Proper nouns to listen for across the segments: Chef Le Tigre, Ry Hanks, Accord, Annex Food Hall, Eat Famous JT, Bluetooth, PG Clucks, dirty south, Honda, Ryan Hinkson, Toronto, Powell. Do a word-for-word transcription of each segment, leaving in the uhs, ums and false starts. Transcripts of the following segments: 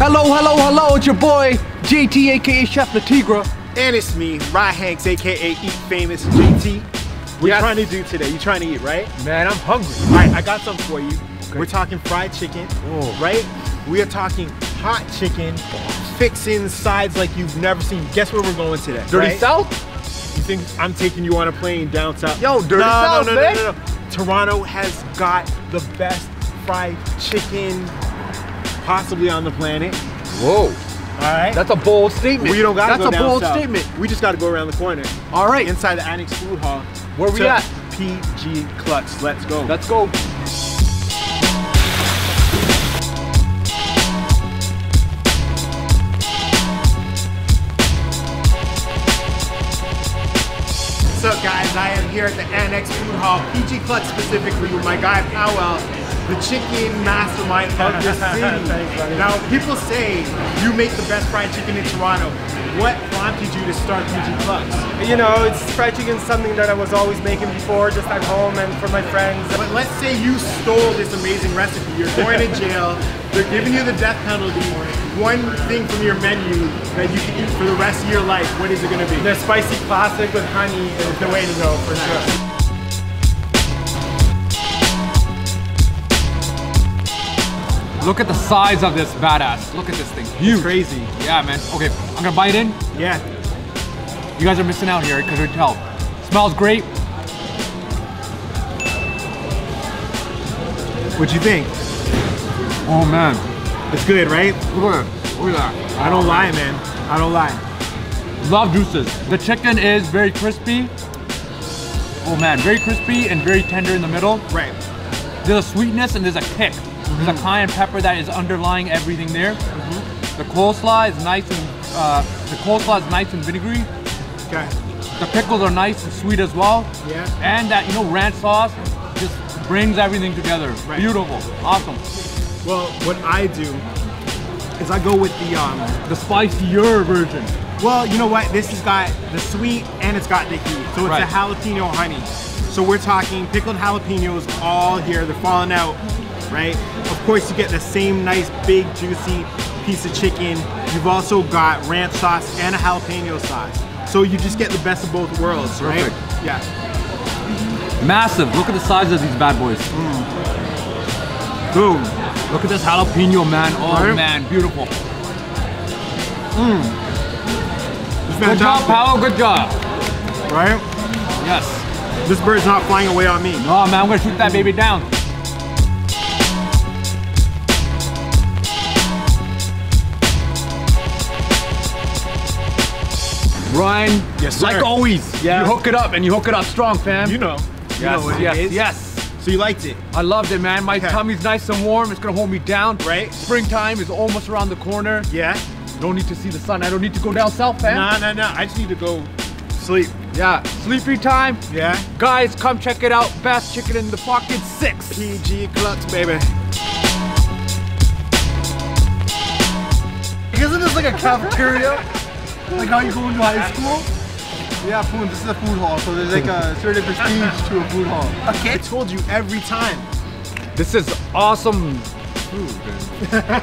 Hello, hello, hello, it's your boy J T, aka Chef Le Tigre. And it's me, Ry Hanks, aka Eat Famous J T. What are you trying to do today? You trying to eat, right? Man, I'm hungry. All right, I got something for you. Okay. We're talking fried chicken, oh. right? We are talking hot chicken, fixin' sides like you've never seen. Guess where we're going today? Dirty right? South? You think I'm taking you on a plane down south? Yo, Dirty no, South, no, no, man. No, no, no. Toronto has got the best fried chicken possibly on the planet. Whoa. All right. That's a bold statement. We don't gotta That's go down south. That's a bold statement. We just gotta go around the corner. All right. Inside the Annex Food Hall. Where we at? P G Clucks. Let's go. Let's go. What's up, guys? I am here at the Annex Food Hall, P G Clucks specifically, with my guy Powell, the chicken mastermind of the city. Thanks, now, people say you make the best fried chicken in Toronto. What prompted you to start P G Clucks? You know, it's fried chicken, something that I was always making before, just at home and for my friends. But let's say you stole this amazing recipe. You're going to jail. They're giving you the death penalty. One thing from your menu that you can eat for the rest of your life, what is it going to be? The spicy classic with honey is the way to go, for sure. Look at the size of this badass. Look at this thing. Huge. It's crazy. Yeah, man. Okay, I'm going to bite it in. Yeah. You guys are missing out here because we tell. Smells great. What do you think? Oh, man. It's good, right? Look at that. Look at that. I don't lie, man. I don't lie. Love juices. The chicken is very crispy. Oh, man. Very crispy and very tender in the middle. Right. There's a sweetness and there's a kick. Mm-hmm. There's a cayenne pepper that is underlying everything there. Mm-hmm. The coleslaw is nice and uh, the coleslaw is nice and vinegary. Okay. The pickles are nice and sweet as well. Yeah. And that, you know, ranch sauce just brings everything together. Right. Beautiful. Awesome. Well, what I do is I go with the um, the spicier version. Well, you know what? This has got the sweet and it's got the heat. So it's right. the jalapeno honey. So we're talking pickled jalapenos all here. They're falling out, right? Of course, you get the same nice, big, juicy piece of chicken. You've also got ranch sauce and a jalapeno sauce. So you just get the best of both worlds, right? Perfect. Yeah. Massive. Look at the size of these bad boys. Mm. Boom. Look at this jalapeno, man. Oh, right. man, beautiful. Mm. Good job, Powell. Good job. Right? Yes. This bird's not flying away on me. No, man, I'm going to shoot that baby down. Ryan, yes, sir. Like always, yeah. you hook it up and you hook it up strong, fam. You know. Yes, you know it yes, is. yes. So you liked it? I loved it, man. My okay. tummy's nice and warm. It's gonna hold me down. Right. Springtime is almost around the corner. Yeah. Don't need to see the sun. I don't need to go down south, man. Nah, nah, nah. I just need to go sleep. Yeah. Sleepy time. Yeah. Guys, come check it out. Best chicken in the pocket six. P G Clucks, baby. Isn't this like a cafeteria? Like how you go into high school? Yeah, food. This is a food hall, so there's like a certain prestige to a food hall. Okay. I told you every time. This is awesome food, man.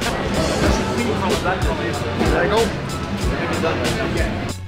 There you go.